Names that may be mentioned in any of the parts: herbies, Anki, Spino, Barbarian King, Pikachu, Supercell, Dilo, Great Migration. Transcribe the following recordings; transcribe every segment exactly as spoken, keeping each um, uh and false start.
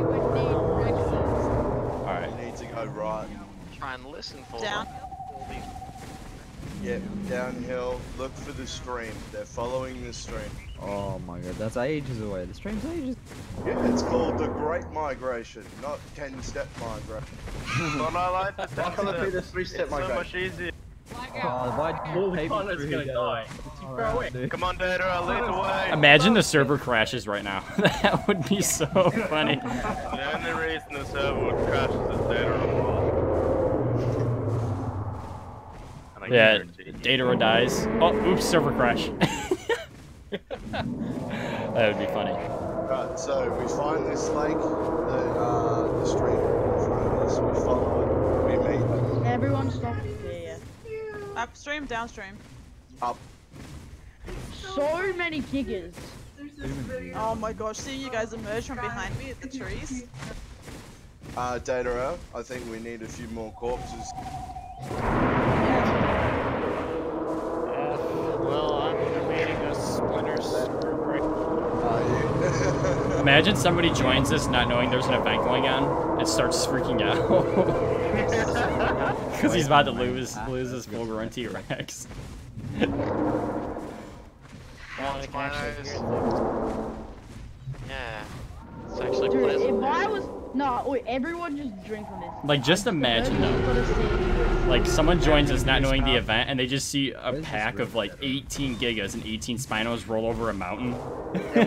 you would need Rexes. Alright. We need to go right. Try and listen for them. Yep, downhill. Look for the stream. They're following the stream. Oh my god, that's ages away. The stream's ages. Yeah, it's called the Great Migration, not ten-step migration. Oh, no, like the Why can't it be the three-step migration? It's so much easier. Oh, why do you pay for it? It's gonna die. Right, come on, Data, I'll lead the way. Imagine the server crashes right now. That would be so funny. The only reason the server would crash is Data on the wall. Yeah, Data dies. Oh, oops, server crash. That would be funny. Right, so we find this lake, the, uh, the stream in front of us, we follow it, we meet them. Everyone stop. Yeah, yeah. Upstream, downstream. Up. So many giggers. Oh my gosh, see you guys emerge from behind me at the trees. Uh, Data out, I think we need a few more corpses. Yeah, well, I'm debating a splinter server break. Are you? Imagine somebody joins us not knowing there's an event going on and starts freaking out. Because he's about to lose, lose his Fulgurant T-Rex. Well, it's it's yeah, it's actually Dude, pleasant. If I was... No, wait, everyone just drink on this. Like, just imagine though. Like, someone joins us not knowing the event, and they just see a pack of like eighteen gigas and eighteen Spinos roll over a mountain. We got a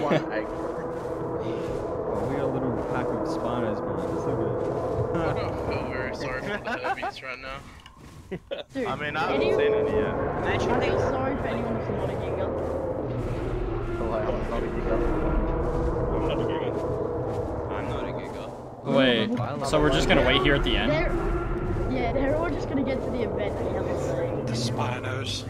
little pack of Spinos behind us, look at it. I very sorry for the beats right now. Dude, I mean, I haven't seen any yet. I feel sorry for anyone who's not a giga. Like, I'm not a giga. I'm not a giga. I'm not a giga. Wait, so we're just gonna wait here at the end? They're, yeah, they're all just gonna get to the event. The Spinos.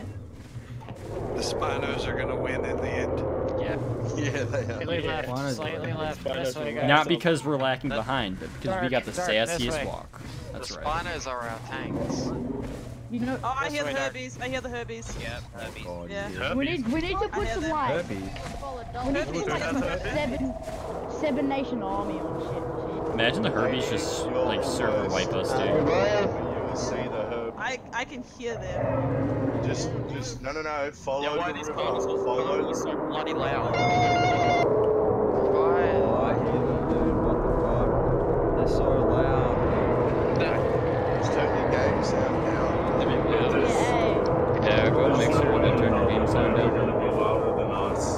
The Spinos are gonna win in the end. Yeah. Yeah, they are. Slightly yeah. left, slightly yeah. left. This way, guys. Not because we're lacking the, behind, but because dark, we got the dark, sassiest walk. That's the right. The Spinos are our tanks. You know, oh, I hear the Herbies. I hear the Herbies. Yeah, Herbies. Oh, yeah. Herbies. We need, we need to put some light. We need to put like a seven, seven nation army on shit. Imagine the Herbies just like server wipe us, dude. You will see the Herbies. I, I can hear them. Just, just, no, no, no. Follow yeah, the river. Follow the river. Bloody loud. Oh, I hear them, dude. What the fuck? They're so loud. No. Just turn your games out now. Yeah, go and make sure that turn your game sound down. They're gonna be louder than us.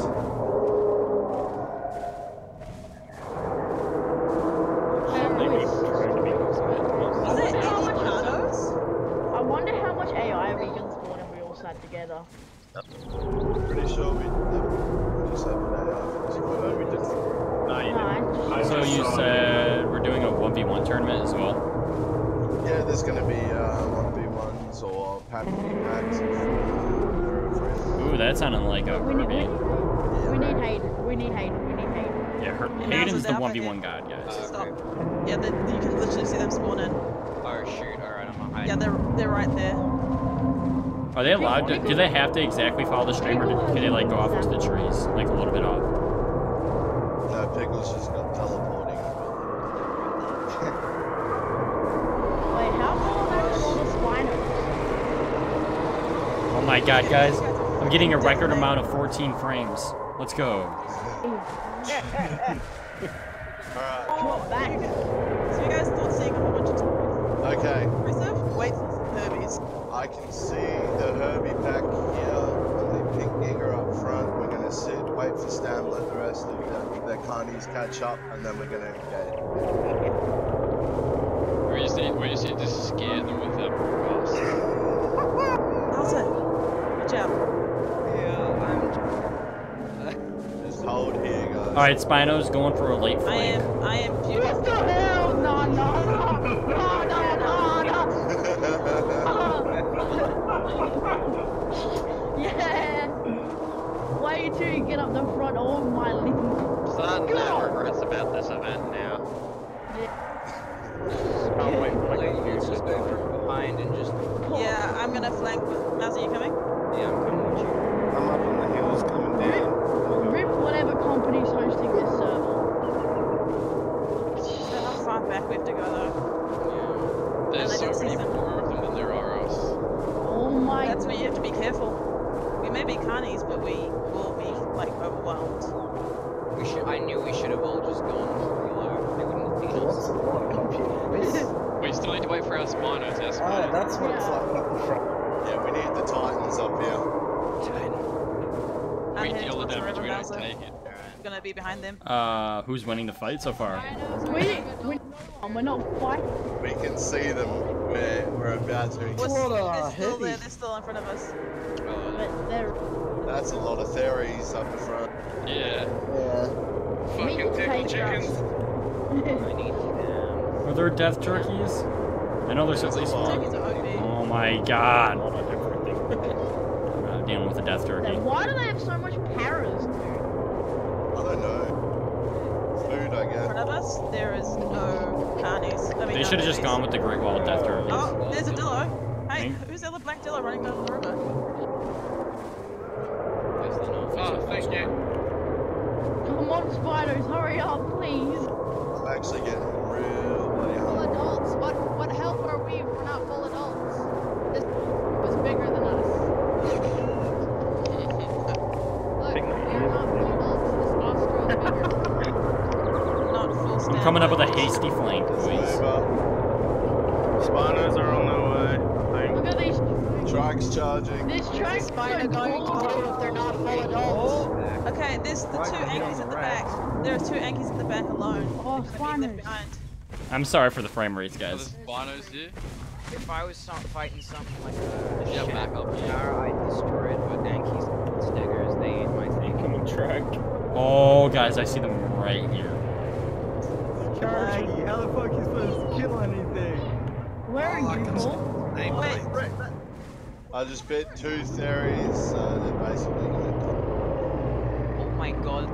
Is it avocados? I wonder how much A I we can spawn if we all sat together. Pretty sure we just have an A I. We did. No, you didn't. So you said we're doing a one v one tournament as well? Yeah, there's gonna be uh, one v ones or paddling packs. Ooh, that sounded like a Herbie. We need Hayden. We need Hayden. We need Hayden. Yeah, Her Hayden's the one v one god, guys. Uh, Stop. Okay. Yeah, you can literally see them spawn in. Oh shoot! All right, I'm gonna hide. Yeah, they're they're right there. Are they allowed to? Do they have to exactly follow the stream, or can they like go off into the trees, like a little bit off? No, Pickle's just got teleporting. Wait, how far are those little Spinos? Oh my god, guys. I'm getting a record amount of fourteen frames. Let's go. Alright. Oh, back. So you guys thought seeing a whole bunch of toys. Okay. Reserve? Wait for the Herbies. I can see the Herbie pack here. The pink nigger up front. We're gonna sit, wait for Stam, let the rest of them, their carnies catch up, and then we're gonna engage. We just need, we just need to scare them with that boss. How's it? Watch out. Yeah, I'm... Just hold here, guys. Alright, Spino's going for a late flank. I am, I am beautiful. What the hell? No, no, no. No, no, no, no. Yeah. Why you two get up the front? Oh, my little... Son, no regrets about this event now. Yeah. Oh, yeah. Wait, like, you just go from behind and just... Yeah, I'm gonna flank with... Mazzy, you coming? Yeah, I'm coming with you. I'm up on the hills coming down. Rip, rip whatever company's hosting this server. back we have to go though. Yeah. There's so many more of them than there are us. Oh my. That's where you have to be careful. We may be carnies, but we will be like overwhelmed. We should. I knew we should have all just gone below. They wouldn't have seen us. Lots of water computer. We still need to wait for our Spino to ask. Oh, that's what yeah. it's like up the front. Yeah, we need the Titans up here. Titan. We deal the damage, we don't take it. Gonna be behind them. Uh, who's winning the fight so far? We, we, we're not fighting. We can see them. We're, we're about to. What they're still there. They're still in front of us. Uh, That's a lot of theories up the front. Yeah. Yeah. Fucking pickle chickens. I need them. Are there death turkeys? I know there's at least one. Oh my god. I'm dealing with a death turkey. Then why do they have so much paras, dude? I don't know. Food, I guess. In front of us, there is no carnies. I mean, they should have just gone with the Great Wild Death Turtles. Oh, there's a dillo. Hey, mm-hmm. who's the other black dillo running down the river? Oh, thank you. Come on, spiders, hurry up, please. I'm actually getting real late. Full adults. What, what help are we if we're not full adults? This was bigger than us. Look, we're not full adults. I'm coming up with a hasty flank, boys. Spiders are on their way. Look at these trikes charging. This trike spider going to if they're not full adults. Okay, there's the two Ankies at the back. There are two Ankies at the back alone. Oh, spiders. I'm sorry for the frame rates, guys. Spinos here. If I was fighting something like that, yeah, back up here, I destroyed with Ankies and Stiggers. They ate my thing. Incoming truck. Oh, guys, I see them right here. Charging. How the fuck is this? Kill anything? Where are oh, you, Cole? Wait. Right. I just bet two theories. Uh, they're basically good. Oh my god.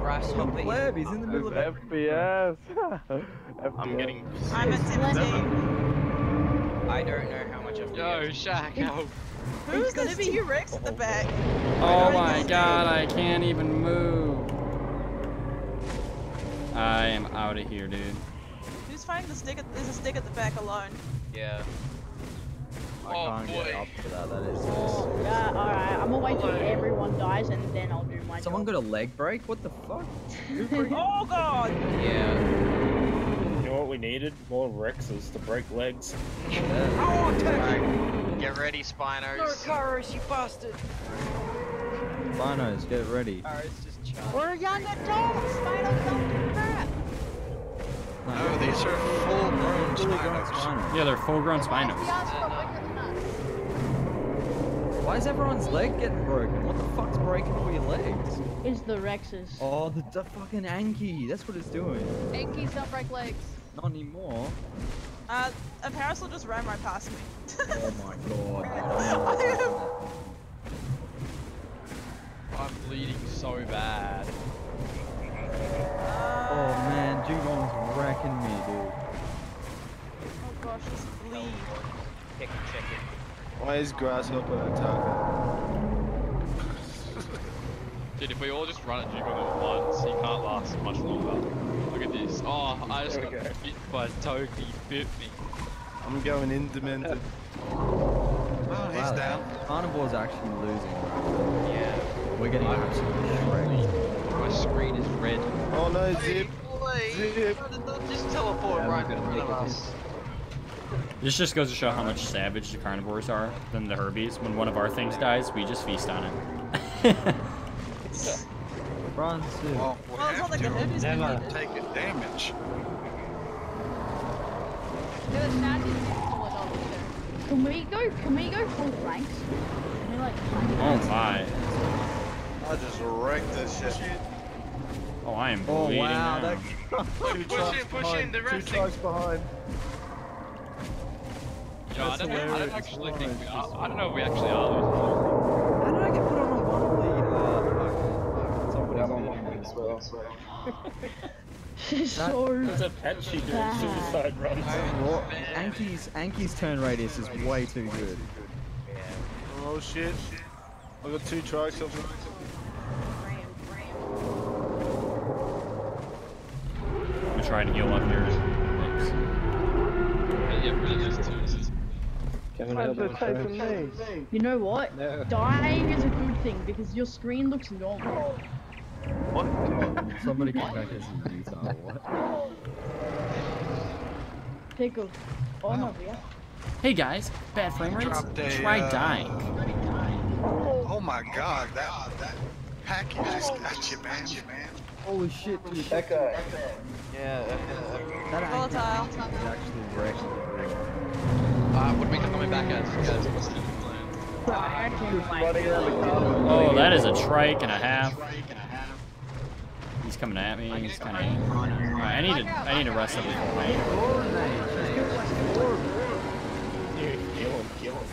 Grasshopper. He's in the middle of F P S. F P S. I'm getting. I'm intimidating. I don't know how much I've done. Yo, Shaq, help. Who's gonna be your Rex at the back? Oh my god, I can't even move. I am out of here, dude. Who's fighting the stick? At, there's a stick at the back alone. Yeah. I oh can't boy. Get up for that. That is. Oh, yeah. All right. I'm gonna wait till everyone dies and then I'll do my. Someone job. Got a leg break? What the fuck? Oh god. Yeah. You know what we needed? More Rexes to break legs. Yeah. Oh, attack! Get ready, Spinos. No, Kairos, you bastard. Spinos, get ready. Kairos just charged. We're young adults, Spinos, don't do that. No, these are full-grown Spinos. Spinos. Yeah, they're full-grown Spinos. Why is everyone's leg getting broken? What the fuck's breaking all your legs? It's the Rexes. Oh, the, the fucking Anki. That's what it's doing. Ankies don't break legs. Not anymore. Uh, a parasol just ran right past me. Oh my god. I am... I'm bleeding so bad. Uh... Oh man, Dugong's wrecking me, dude. Oh gosh, this bleed. Check it, check it. Why is Grasshopper attacking? Dude, if we all just run at Dugong at once, he can't last much longer. Look at this. Oh, I just there got go. Bit by Toki. Bit me. I'm going in demented. Oh, wow, he's down. Carnivore's actually losing. Yeah. We're getting absolutely wrecked. My screen is red. Oh no, Zip. Zip. Zip. Just teleport yeah, right in front of us. This just goes to show how much savage the carnivores are than the herbies. When one of our things dies, we just feast on it. Run, Zip. Well, we well, have to. Like never take a damage. Can we go? Can we go full ranks? Can we like? Oh my! I just wrecked this shit. Oh, I am bleeding. Oh wow! That... Two push in, push in, the rest. Two trucks behind. Yo, I don't, know, I don't actually think we are. I don't know if we actually are. How did I get put on one of the? Uh, Someone on one as well. She's that, so that's a pet she does, suicide runs. What? Anki's, Anki's turn radius is way too good. Yeah. Oh shit. I got two trikes. Ram, ram. I'm trying to heal up here. Oops. it really is too. Kevin, I me. You know what? No. Dying is a good thing because your screen looks normal. What? Oh, somebody came back as a retard. What? Pickle. Oh, wow. No, yeah. Hey guys, bad frame rates? A, Try uh... dying. Oh my god, that that pack just got you, man. You, man. Holy shit, dude. That guy. Yeah, that guy. That volatile. Is actually great. Uh, what are we coming back at? Guys, what's the plan? Oh, that is a trike and a half. He's coming at me. He's kind of. Right, I need to. I need to rest up before playing. Dude, kill him, kill him.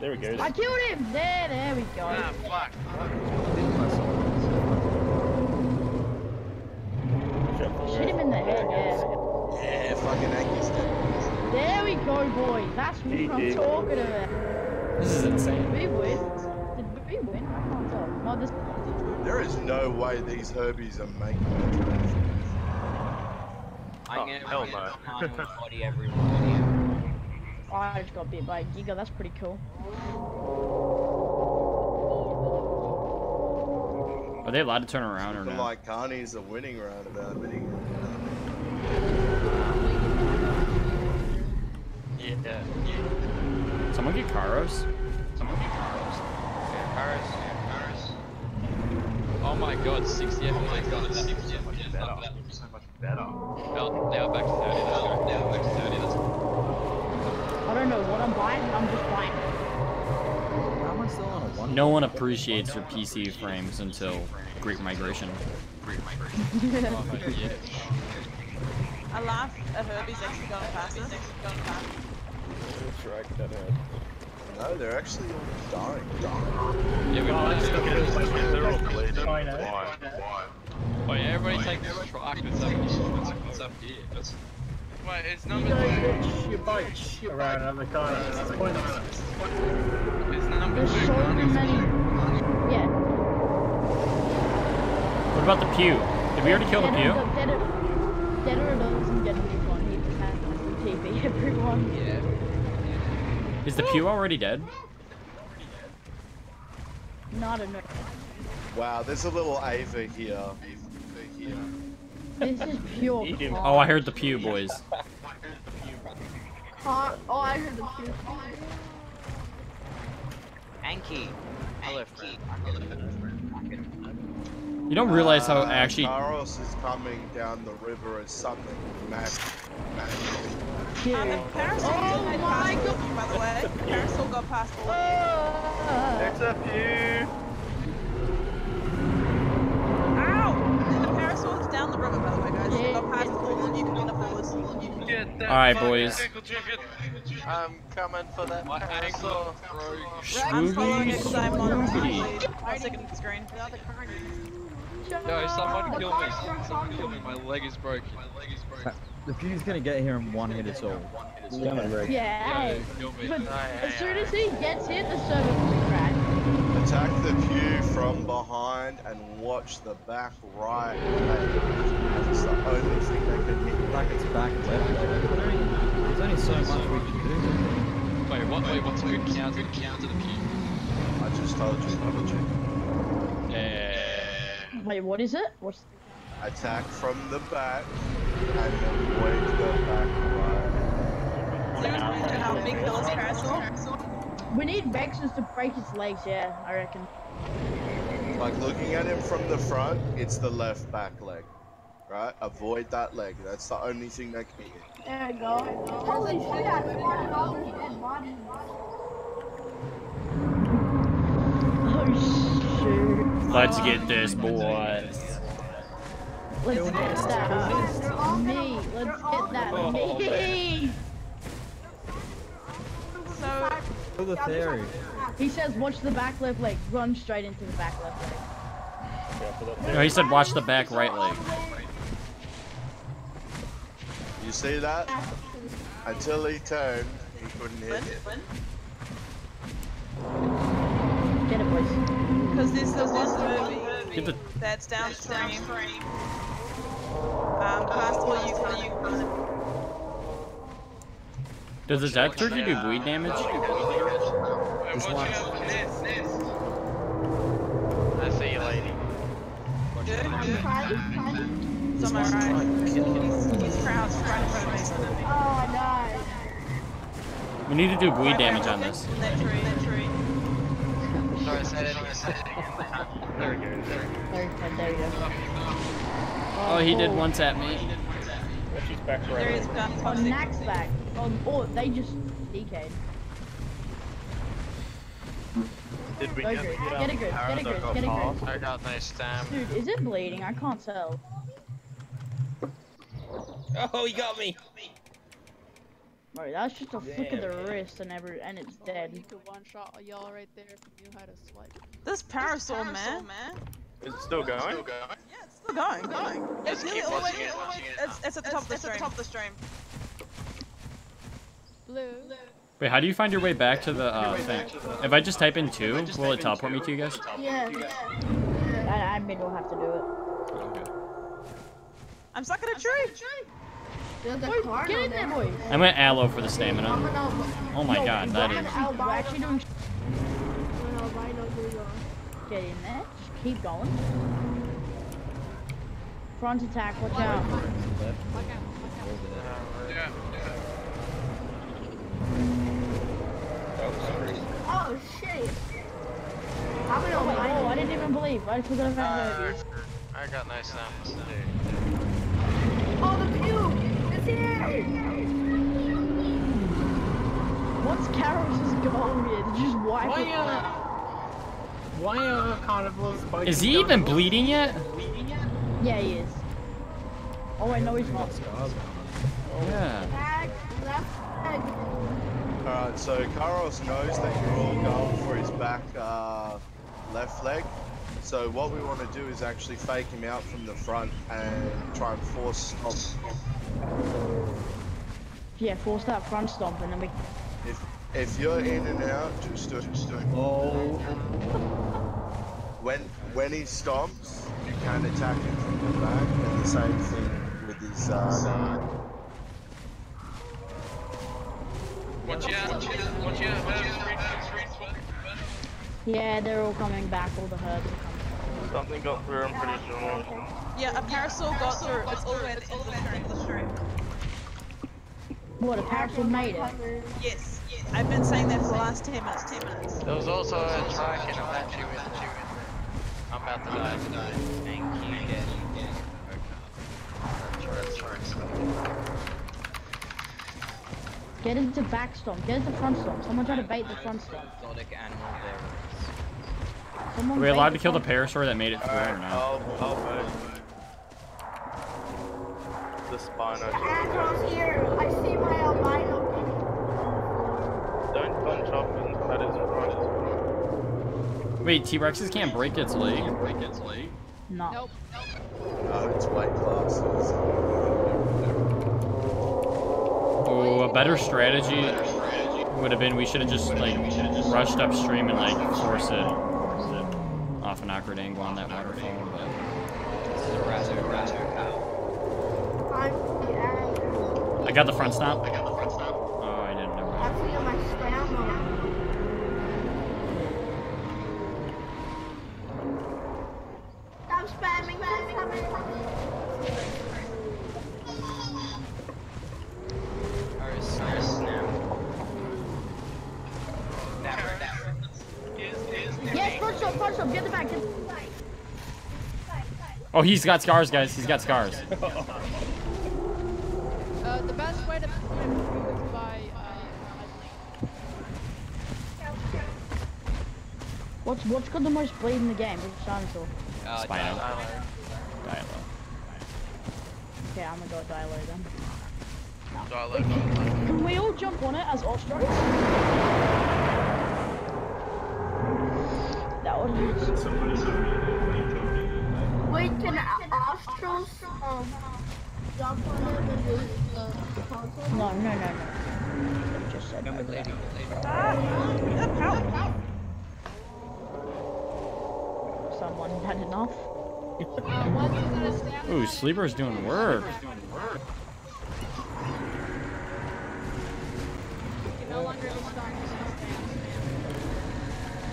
There we go. I killed him. There, there we go. Ah, fuck. Shoot him in the head. Yeah. Yeah, fucking Aggie. There we go, boy. That's what he I'm did. Talking about. This is insane. Did we win? Did we win? I can't tell. No, this. There is no way these herbies are making it. Oh, I'm gonna hell no. Body everyone. Oh, I just got bit by a Giga, that's pretty cool. Are they allowed to turn around or not? Like Carnies are winning right about winning. Yeah, yeah. Someone get Karos? Someone get Karos. Yeah, Karos. Oh my god, sixty F P S. Oh my god, sixty F P S. So much better. So much better. Well, now back to thirty. Now, now back to thirty. That's... I don't know what I'm buying, I'm just buying. How am I still on a one? No one appreciates your P C frames until Greek migration. Greek migration. I laugh at Herbie's actually going past us. That's right, that hurt. No, they're actually dying. dying. Yeah, we oh, let's look at it. They're all bleeding. Why? Why? Oh yeah, everybody take this truck. What's up here? What's up here? Wait, it's number two. Your bike. Your bike. Alright, another car. It's pointless. It's number two. Yeah. What about the pew? Did we already kill the pew? Deader doesn't get a new one. He just has to T P everyone. Yeah. Is the pew already dead? Not enough. Wow, there's a little Ava here. This is pure. Oh, I heard the pew, boys. Uh, oh, I heard the pew. Anki. You don't realize how actually. Karos is coming down the river as something massive. Yeah. Um, the parasol oh my god! Past, by the way, the parasol got past all of you. Next up you! Ow! The parasol's down the river, by the way, guys. Yeah, got past all of you, can end up all of you. Alright, boys. I'm coming for that parasol. I'm following it because I'm on the second screen. No, someone kill me. Someone kill me. My leg is broken. My leg is broken. The pew's gonna get here and one hit us all. Yeah, yeah, but as soon as he gets hit, the server will crash. Attack the pew from behind and watch the back right. That's the only thing they can hit. Like it's back left. There's only so much we can do. Wait, what? Wait, what's a good counter? Good counter the pew. I just told you, double check. Yeah. Wait, what is it? What's? Attack from the back. And then wait to go back. Seriously, how big those parasol? We need Vexus to break his legs, yeah, I reckon. Like looking at him from the front, it's the left back leg. Right? Avoid that leg. That's the only thing that can be hit. There we go. Holy shit, I wanted all his dead body. Oh shit. Let's get this, boy. Let's get that me. Let's get that me. So the theory. He says, "Watch the back left leg. Run straight into the back left leg." No, he said, "Watch the back right leg." You see that? Until he turned, he couldn't hit it. Get it, boys. Because this is the movie that's downstream. Um, past all you can. Does the attack turkey do bleed damage? This one. I see you, lady. It's on my right. He's crowds right in front of me. Oh, I died. We need to do bleed damage on this. Sorry, I said it. I said it again. There we go. There we go. Oh, he did once at me. She's back right. There is guns. Oh, Nack's back. Oh, oh, they just D K'd. Did we get, get, get a grid, get a grid, get a grid. I got nice time. Dude, is it bleeding? I can't tell. Oh, he got me! Bro, that's just a Damn. flick of the wrist and every, and it's oh, dead. You could one shot y'all right there if you knew how to swipe. This parasol, this parasol man. man. Is it still going? It's still going. Yeah, it's still going. It's, going. it's, it's, all way, it, all way. it's, it's at the top it's, of the stream. It's at the top of the stream. Blue. Blue. Wait, how do you find your way back to the uh, thing? If I just type in two, will it teleport me to you guys? Yeah. I, I mean, we'll have to do it. Okay. I'm stuck in a tree. There's a car. Get in there, boys. I went aloe for the stamina. Oh my god, that is. We're actually doing. Get in there. Just keep going. Front attack. Watch out. Yeah. Oh shit! I'm gonna oh, oh, I didn't even believe. I just forgot about it. I got nice now. Oh, the puke! It's here! Once Carol's just gone here, they just wipe why, it uh, out. Why are carnivores biting? Is he even bleeding yet? bleeding yet? Yeah, he is. Oh, I know he's not. Oh. Yeah. Back, left, back. Alright, so Karos knows that you're all going for his back uh, left leg. So what we want to do is actually fake him out from the front and try and force stomp. Yeah, force that front stomp and then we... If, if you're in and out, just do it, just do it. Oh. When, when he stomps, you can attack him from the back and the same thing with his uh, side. Watch out, watch out, watch out. Yeah, they're all coming back, all the herbs are coming back. Something got through, I'm pretty sure. Yeah, a parasol got through, it's all over the street. What, a parasol made it? Yes, yes. I've been saying that for the last ten minutes, ten minutes. There was also a track and a match you with you. I'm about to die today. Thank you, Dad. Okay. Get into back stomp, get into front stomp. Someone try to bait the front stomp. Someone Are we allowed to kill the parasaur that made it through or not? The Spino. Astro's here! I see my albino. Don't bunch up and that is right. Wait, T-Rexes can't break its leg. Can't break its leg? No. Nope. No, it's white classes. Oh, a better strategy would have been we should have just like rushed upstream and like force it off an awkward angle on that waterfall. But I got the front stomp. I got the front stomp. Oh, I didn't know. I'm spamming, spamming. Get the back, get the back. Oh, he's got scars, guys. He's got scars. Uh, the best way to move is by. Uh, what's what's got the most bleed in the game? It's Spino. Uh, Spino. Dilo. Okay, I'm gonna go Dilo then. No. Dilo. Can, can we all jump on it as Ostros? Wait, can Astros um, jump on No, no, no, no. I just said that. Later. Ah! Someone had enough. Ooh, Sleeper's doing work.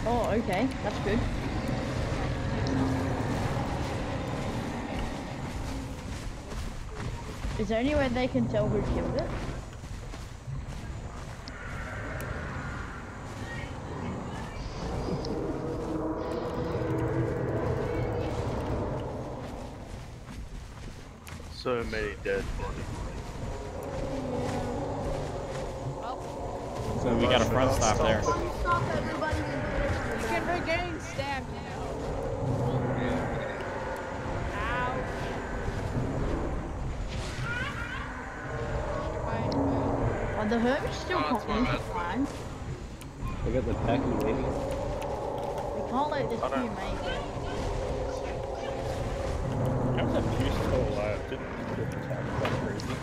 Oh, okay, that's good. Is there any way they can tell who killed it? So many dead bodies. So we got a front stop there. Stop everybody. We're getting stabbed now. Ow. Are the herbs still popping? Fine. They got the pack and waiting. We can't let this queue make it. How's that pew still alive? Didn't he get attacked by crazy?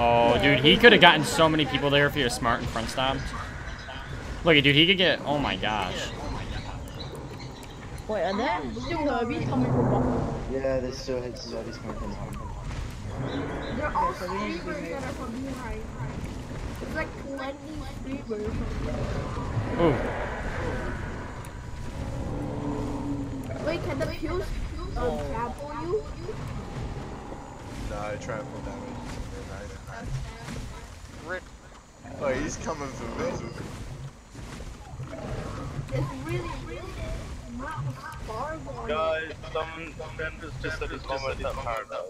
Oh, dude, he could have gotten so many people there if he was smart and front stopped. Look at dude, he could get. Oh my gosh. Wait, are there still zombies coming from bottom? Yeah, there's still zombies coming from bottom. They're all sleepers that are from behind. There's like twenty sleepers. Ooh. Wait, can the pews um, trample you? No, I trample damage. Rip. Oh, he's coming for me. It's really, really not far away. Guys, someone is just at his moment that power up.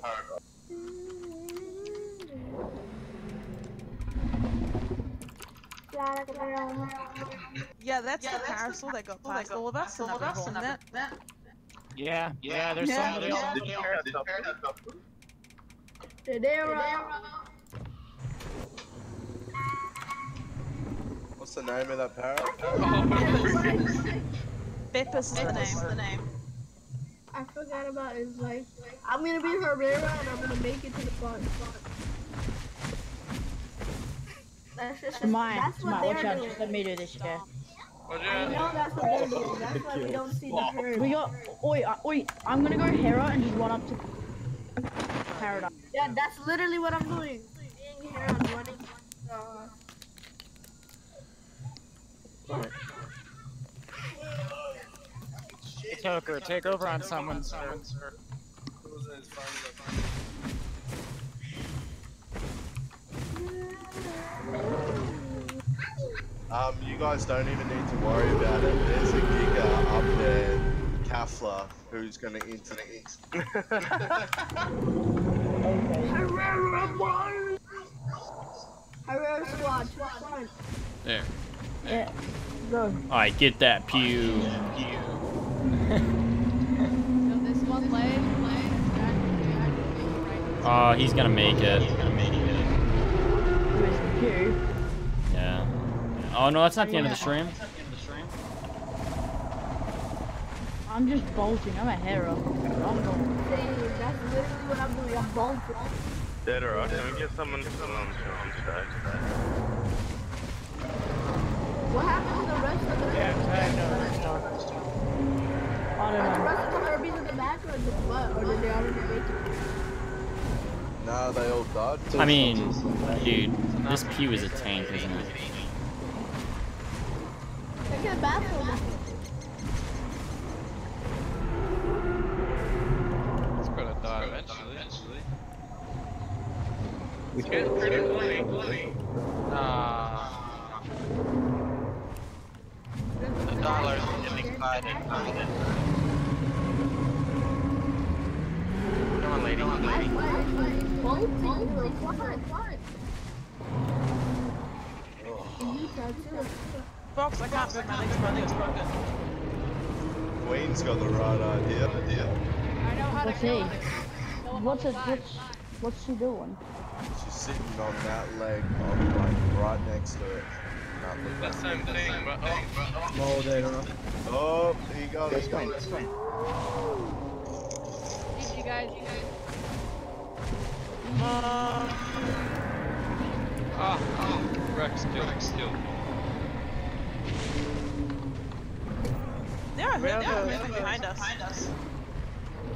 Yeah, that's yeah, the parcel that got past all of us. All of us, and that. Yeah, yeah, there's yeah, some. There's yeah. some. Did you hear it? What's the name of that parrot? Oh. Beppus is the name, the name. I forgot about his life. I'm gonna be Herrera and I'm gonna make it to the front. That's just mine. That's what Mine, watch out, just let me do this guy. I know that's what they're doing, that's why we don't see the herd. We got, oi, oi, I'm gonna go Hera and just run up to Paradise. Yeah, that's literally what I'm doing. Being Hera and running uh... Right. Toker, take over on someone, sir. Um, you guys don't even need to worry about it. There's a Giga up there, Kafla, who's gonna enter the Squad. There. Yeah. Go. Alright, get that pew. Get that pew. So this one play, play. Oh, he's gonna make it. He's gonna make it. Where's the pew? Yeah. Oh no, that's not the yeah. end of the stream. I'm just bolting. I'm a hero. I'm bolting. That's literally what I'm doing. I'm bolting. Dead or right. Can we get someone to come on today? What happened to the rest of the Yeah, I know. I don't know. Are the rest of the herbies in the back or in the butt? Or did they already make it? Nah, they all died. I mean, dude, this pew is a tank, isn't it? Look at the bathroom. It's gonna die eventually. eventually. We can't pretty play. Nah. The dollars getting excited. Come on, lady. Come on, lady. Fox, I can't pick my legs. My legs broken. Queen's got the right idea. idea. I know how what's to go. What's it? What's, what's she doing? She's sitting on that leg, on, like right next to it. That same thing, but oh, oh, there you go. Oh, there you go. That's fine, that's fine. You guys, you guys. Uh, ah, oh, Rex kill, Rex kill. There are men behind us. Behind us.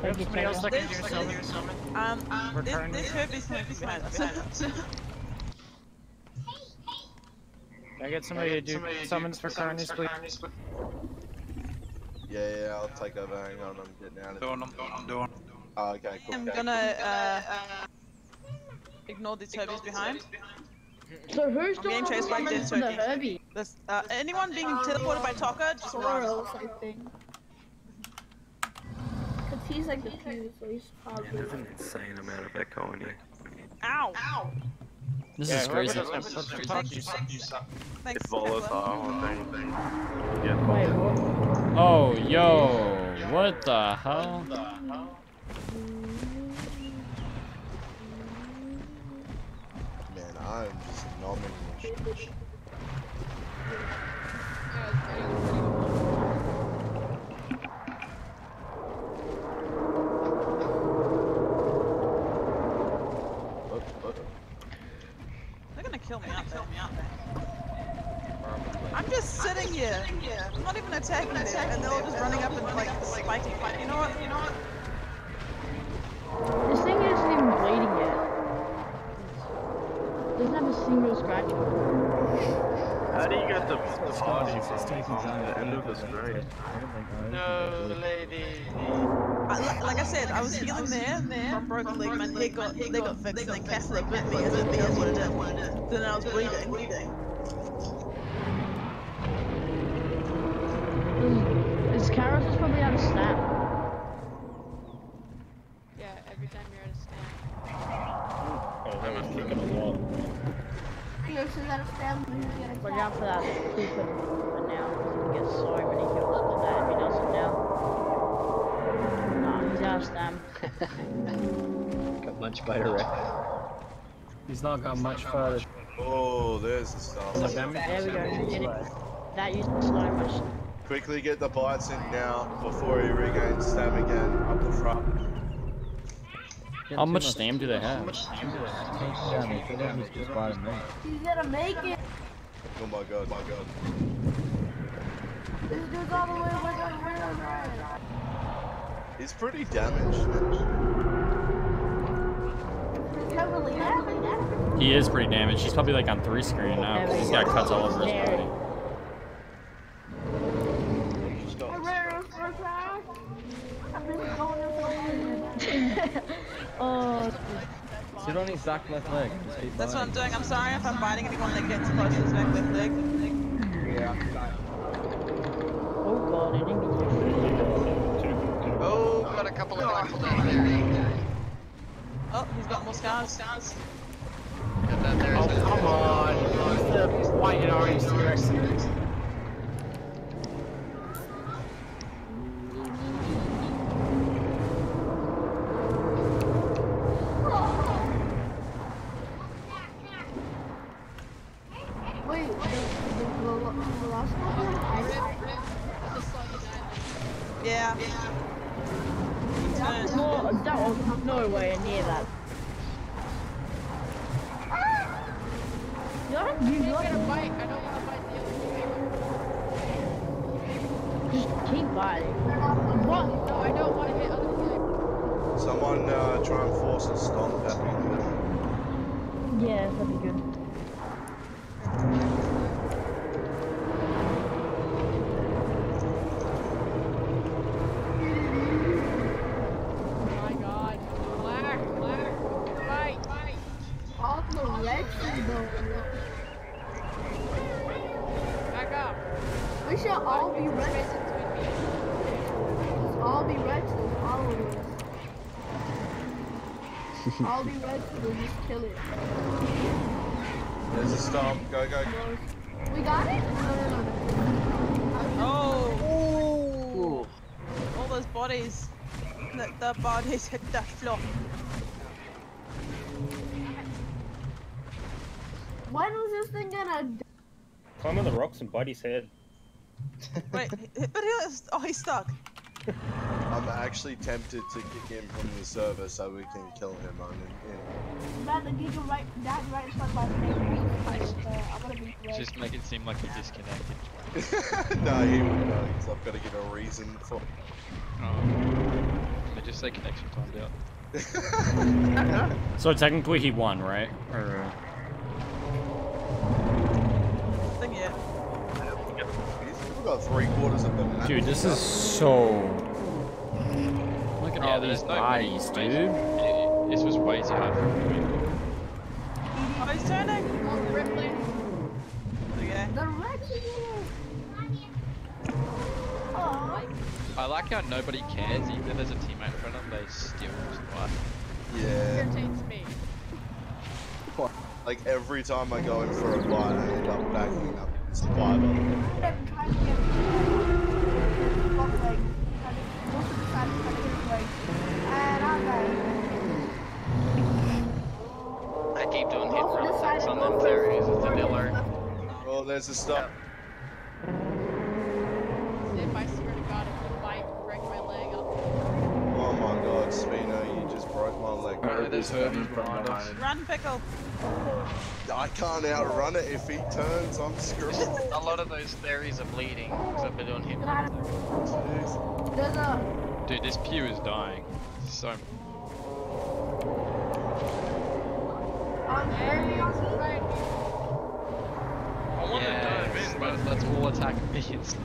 Somebody else that can do something. Um, um, this, this herb is behind us. Can I get somebody I get to do somebody summons do for carnies, please? please? Yeah, yeah, I'll take over. Hang on, I'm getting out of doing, here. I'm doing, I'm doing. Oh, okay, cool. I'm okay, gonna cool. Uh, uh, ignore the turbies behind. behind. So who's I'm doing chased by this turkey? Uh, anyone being teleported by Taka? Just run. Because he's like confused, so he's probably. Yeah, there's an insane amount of echo in here. Ow! Ow! This yeah, is crazy. It's volatile. Oh, yo! What the hell? Man, I'm just numbing this shit. Kill me out, kill me out. I'm just sitting here. I'm not even attacking it, and they're all just running up and like spiking. You know what? You know what? This thing isn't even bleeding yet. It doesn't have a single scratch. How do you get the party from the end of this raid? No, lady. I, like I said, I was healing there, there from broken leg, my head got, they got fixed, and then Catholic bit me, as it is what it is, what it is. Then I was bleeding. His Karos is probably out of snap. Yeah, every time you're out of snap. Oh, that must kick him a lot. He looks out of snap, but he's gonna watch out for that stupid one now, because he gets so many kills into that if he doesn't now. Got much better. He's not got He's much further. Oh, there's the star. There we go. That used to slow much. Quickly get the bites in now before he regains stam again up the front. How much stam do they have? How much stam do they have? He's gonna make it. Oh my god, my god. This dude's all the way over the real. He's pretty damaged. He is pretty damaged. He's probably like on three screen now because he's got cuts all over his body. Sit on his Zach left leg. That's what I'm doing. I'm sorry if I'm biting anyone that gets close to his back left leg. Yeah. Oh god, I didn't get Oh, got a couple of rifles over there. Oh, he's got more scars. Got that there. Oh, come on. It's the white and orange direction. Wait, the last one? Yeah. Yeah. That was nowhere near that. You don't get a bite, I don't want to bite the other people. Just keep biting. What? No, I don't want to hit other people. Someone uh, try and force a stomp at me. Yeah, that'd be good. I'll be right to do, just kill it. There's a stomp, go, go. We got it? No, no, no. Oh! Ooh. All those bodies. The, the bodies hit the floor. When was this thing gonna die? Climb on the rocks and bite his head. Wait, but he was. Oh, he's stuck. I'm actually tempted to kick him from the server so we can kill him on it. About to get right, that right in front of my face. Just make it seem like he disconnected. No, he won't know, because I've got to give a reason for it. Um, but just say connection timed out. So technically he won, right? Or... still got three quarters of them. Dude, this is so... Look at yeah, all these bodies, no dude. It, this was way too hard for me. Are these turning? Oh, Ripley. Okay. The I like how nobody cares, even if there's a teammate in front of them, they still just like... Yeah. Like every time I go in for a fight, I end up backing up Survivor. I keep doing hit and run attacks on them, there is a dealer. Oh, there's the stuff. If I swear to God, if the bike break my leg up. Oh my God, Spino, you just broke my leg. Oh, there's Herbie's behind us. Run, Pickle. I can't outrun it if he turns, I'm screwed. A lot of those theories are bleeding, because I've been doing hit runs. Jeez. Dude, this pew is dying. So... I want yes. to dive in, but let's all attack me instead.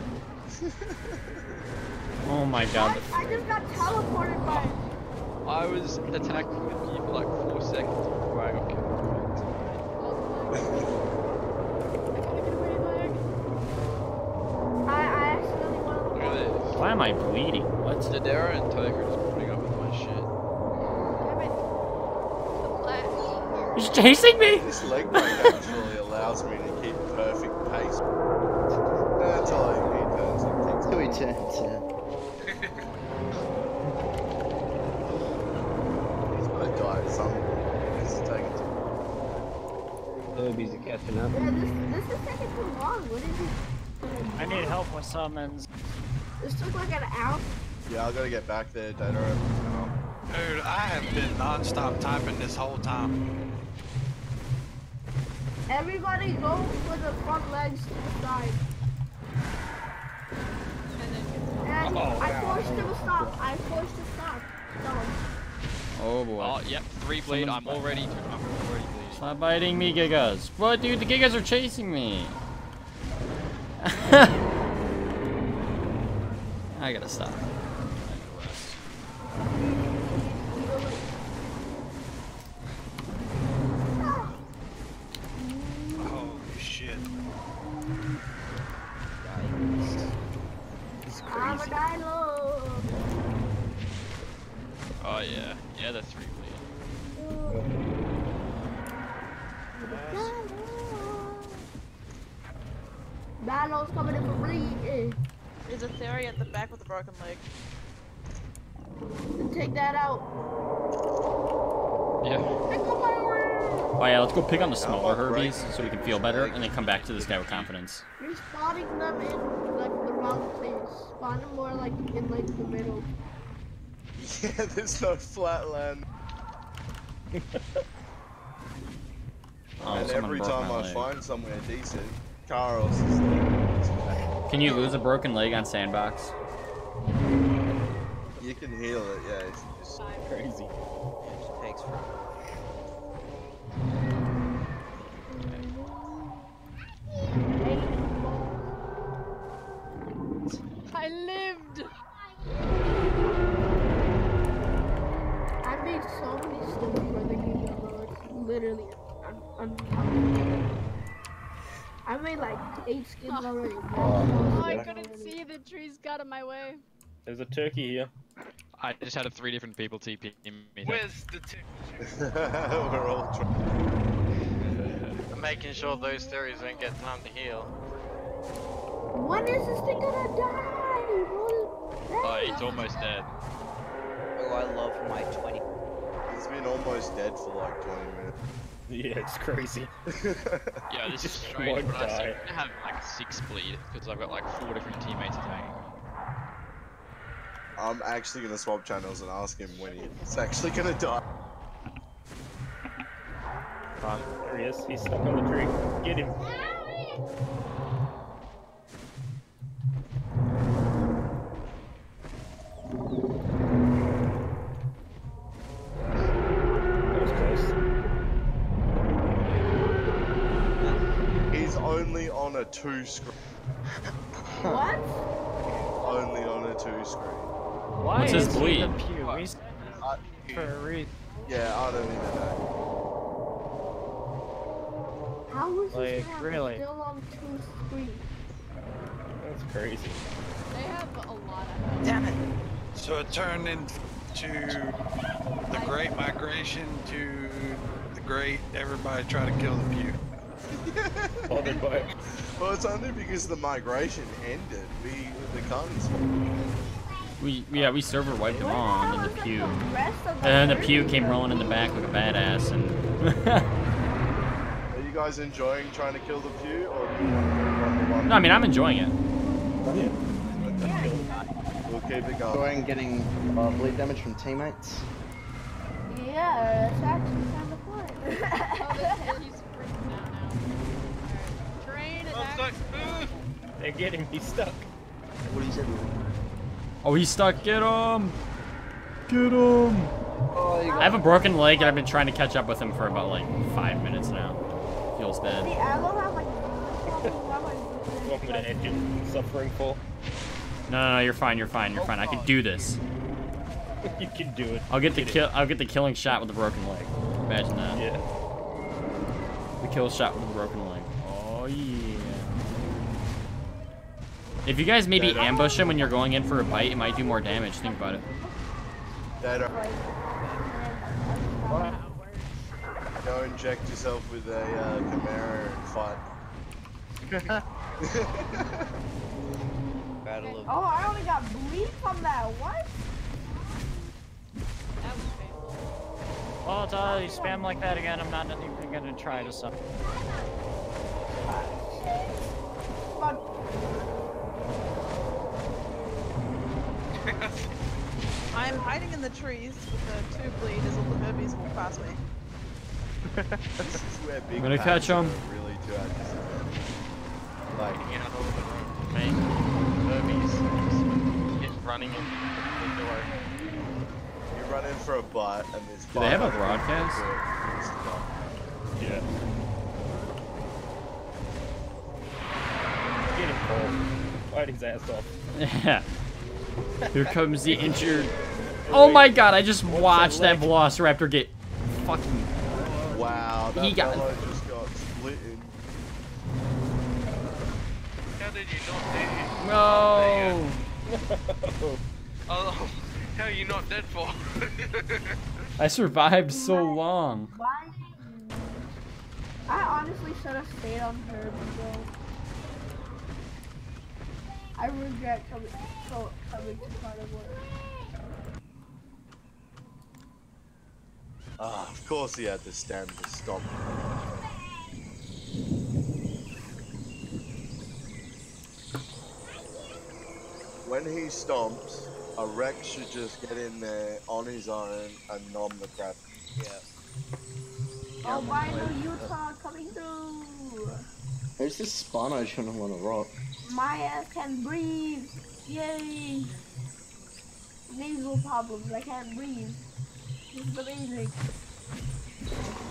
Oh my God. I, I just got teleported by it. I was attacked with you for like four seconds before I got killed. I accidentally won. Look at this. Why am I bleeding? What's the Dara and Tiger just putting up with my shit? Damn it. He's chasing me! This leg break actually allows me to keep perfect pace. That's all he turns and things. Do he turns, yeah. He's gonna die or something. He's taking too long. Herbie's catching up. Yeah, this, this is taking too long. What is it? I need help with summons. This took like an hour. Yeah, I gotta get back there, Data. Dude, I have been non-stop typing this whole time. Everybody go for the front legs to the side. And oh, I wow. forced him to stop. I forced him to stop. No. Oh boy. Oh, yep, three bleed. I'm already, I'm already bleeding. Stop biting me, Gigas. What, dude? The Gigas are chasing me. I gotta stop. Holy shit. It's crazy. Oh, yeah. Yeah, the three bleed. Battle's coming in for free. There's a theory at the back with a broken leg. Take that out. Yeah. Pick up my oh yeah, let's go pick on the smaller Herbies so we can feel better and then come back to this guy with confidence. You're spawning them in like the wrong place. Spawn them more like in like the middle. Yeah, there's no flat land. Oh, and every time I find somewhere decent, Carl's is there. Can you lose a broken leg on Sandbox? You can heal it, yeah. It's just crazy. It just takes forever. I lived! I made so many stories where they can go, literally. I made like eight skins oh. already. Oh, I couldn't see. The trees got in my way. There's a turkey here. I just had three different people T P me. Where's the turkey? We're all trying. I'm making sure those theories don't get time to heal. When is this thing gonna die? Oh, he's almost dead. Oh, I love my twenty. He's been almost dead for like twenty minutes. Yeah, it's crazy. Yeah, this is strange, but I seem to have like six bleed because I've got like four different teammates attacking me. I'm actually gonna swap channels and ask him when he's actually gonna die. Um, there he is. He's stuck on the tree. Get him. only on a two screen. What? Only on a two screen. Why What's is this bleed? The pew? We said uh, for a reason. Yeah, I don't even know. How was like, this really? Still on two screens? That's crazy. They have a lot of. Damn it! So it turned into the Great Migration to the Great. Everybody try to kill the pew. Well, it's only because the migration ended. We, the cons. We, yeah, we server wiped them on in the pew. And the pew came rolling in the back like a badass. And. Are you guys enjoying trying to kill the pew, or do you want to run the one? No, I mean I'm enjoying it. Yeah. We'll keep it going. Enjoying getting uh, bleed damage from teammates. Yeah, that's actually kind of fun. Oh, he's freaking out. They're getting me stuck. What do you say? Oh, he's stuck. Get him! Get him! Oh, I have a broken leg and I've been trying to catch up with him for about like five minutes now. Feels bad. See, I love how, like, welcome to the engine, suffering full. No, no, no, you're fine. You're fine. You're fine. I can do this. You can do it. I'll get the kill. I'll get the killing shot with a broken leg. Imagine that. Yeah. The kill shot with a broken leg. Oh yeah. If you guys maybe ambush him when you're going in for a bite, it might do more damage. Think about it. Go inject yourself with a uh, Camaro and fight. Battle of. Oh, I only got bleed from that. What? That was painful. Well, it's all you spam like that again. I'm not even gonna try to suck. I'm hiding in the trees with the two bleed as all the herbies walk past me. This is where big I'm gonna catch him. Really do like, you know, the main herbies just running in the door. You run in for a bite and there's. Do they have a broadcast? Yeah. Get him, Paul. Fight his ass off. Yeah. Here comes the injured. Oh my god, I just watched that Velociraptor get fucking. Wow, that he got. Just got split in. How did you not dead him? No! No. Oh, how are you not dead for? I survived so long. Why? I honestly should have stayed on her before. I regret coming, so coming to part of work. Ah, of course he had to stand to stop. When he stomps, a Rex should just get in there on his own and nom the crap. Yeah. Oh, why no Utah coming through? There's this Spino shouldn't want to rock. My ass can breathe! Yay! Nasal problems, I can't breathe. This is amazing.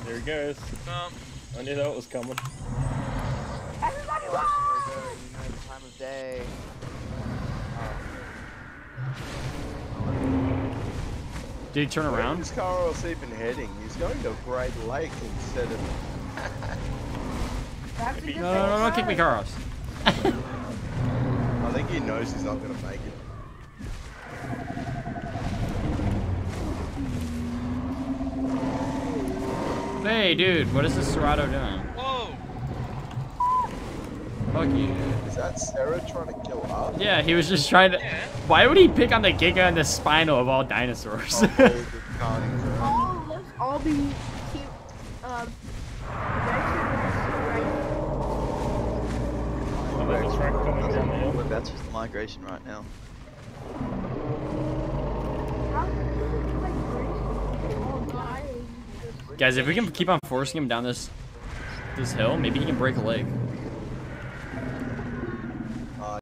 There he goes. Um, I knew that was coming. Everybody run! Time of day. Did he turn around? This car is even heading. He's going to Great Lake instead of. That's a good no, no, no, no, kick me car off. I think he knows he's not gonna make it. Hey, dude, what is this Serato doing? Whoa! Fuck you. Is that Sarah trying to kill us? Yeah, he was just trying to. Yeah. Why would he pick on the Giga and the Spino of all dinosaurs? Oh, oh, let's all be cute. Um, That's just the migration right now. Guys, if we can keep on forcing him down this this hill, maybe he can break a leg.